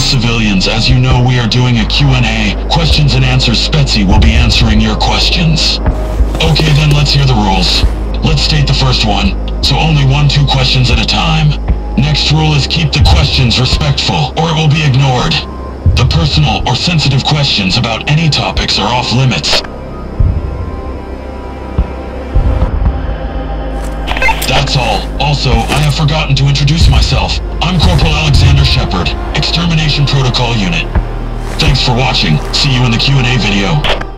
civilians. As you know, we are doing a Q&A. Questions and answers. Spetsy will be answering your questions. Okay, then let's hear the rules. Let's state the first one. So only 1-2 questions at a time. Next rule is keep the questions respectful, or it will be ignored. The personal or sensitive questions about any topics are off limits. That's all. Also, I have forgotten to introduce myself. I'm Corporal Alexander Shepard, Extermination Protocol Unit. Thanks for watching. See you in the Q&A video.